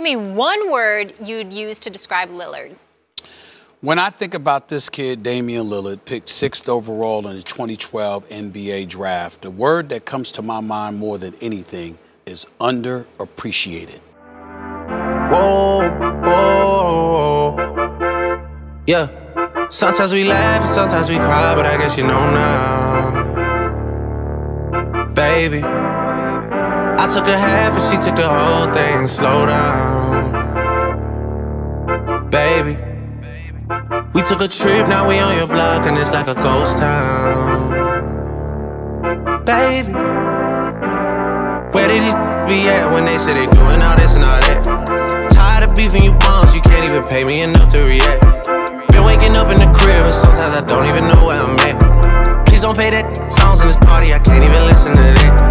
Give me one word you'd use to describe Lillard. When I think about this kid, Damian Lillard, picked 6th overall in the 2012 NBA draft, the word that comes to my mind more than anything is underappreciated. Whoa, whoa, yeah. Sometimes we laugh and sometimes we cry, but I guess you know now. Baby, I took a half and she took the whole thing. Slow down, baby. We took a trip, now we on your block, and it's like a ghost town. Baby, where did these be at when they say they doing all this and all that? Tired of beefing you bums, you can't even pay me enough to react. Been waking up in the crib, and sometimes I don't even know where I'm at. Please don't pay that songs in this party, I can't even listen to that.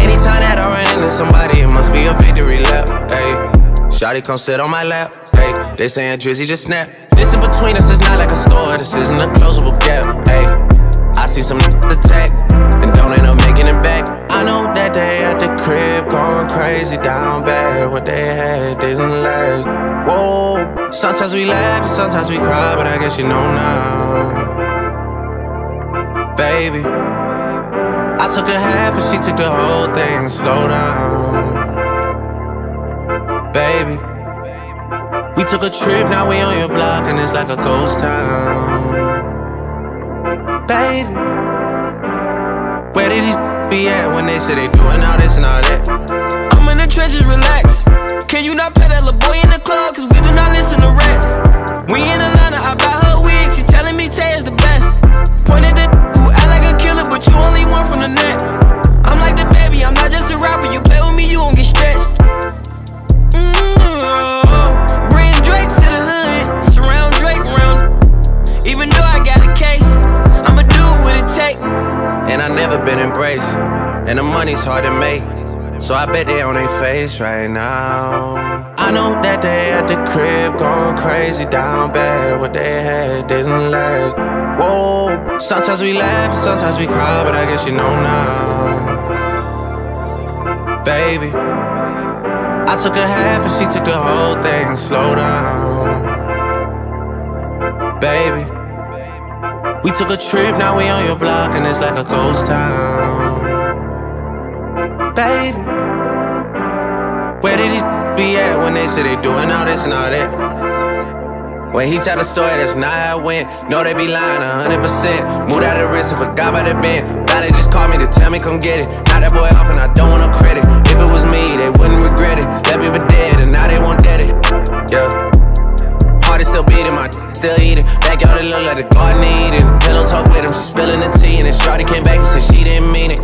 Anytime that I run into somebody, it must be a victory lap, ayy. Shawty come sit on my lap, ayy. They saying Drizzy just snap. This in between us is not like a store, this isn't a closable gap, ayy. I see some attack and don't end up making it back. I know that they at the crib going crazy down bad. What they had didn't last. Whoa, sometimes we laugh and sometimes we cry, but I guess you know now. Baby, I took a half and she took the whole thing. Slow down, baby. We took a trip, now we on your block, and it's like a ghost town. Baby, where did these be at when they say they doing all this and all that? I'm in the trenches, relax. Can you not pet that little boy in the club? Cause we do not listen to rats. We in Atlanta, I buy her wig, she telling me Tay is the best. Pointed at who act like a killer, but you only one from the net. I'm like the baby, I'm not just a rapper, you play with me, you won't get stretched. And the money's hard to make, so I bet they on their face right now. I know that they at the crib going crazy down bad. What they had didn't last. Whoa, sometimes we laugh, sometimes we cry, but I guess you know now. Baby, I took a half and she took the whole thing. Slow down, baby. We took a trip, now we on your block, and it's like a ghost town. Baby, where did these be at when they say they doing all this and all that? When he tell the story, that's not how it went. No, they be lying 100%. Moved out of the wrist and forgot about the bend. Now they just call me to tell me come get it. Now that boy off and I don't want no credit. If it was me, they wouldn't regret it. Let me be dead and now they won't dead it. Yeah. Still beating, my still eating. Backyard, it look like the garden eating. Pillow talk with him, she spilling the tea. And then shawty came back and said she didn't mean it.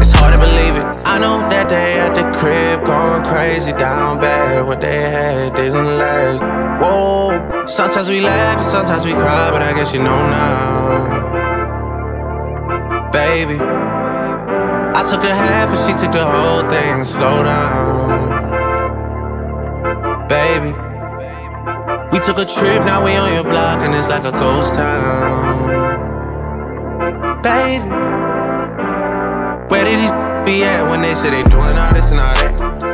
It's hard to believe it. I know that they at the crib going crazy down bad. What they had didn't last. Whoa, sometimes we laugh and sometimes we cry, but I guess you know now. Baby, I took a half and she took the whole thing. Slow down, baby. We took a trip, now we on your block, and it's like a ghost town. Baby, where did these be at when they say they doing all this and all that?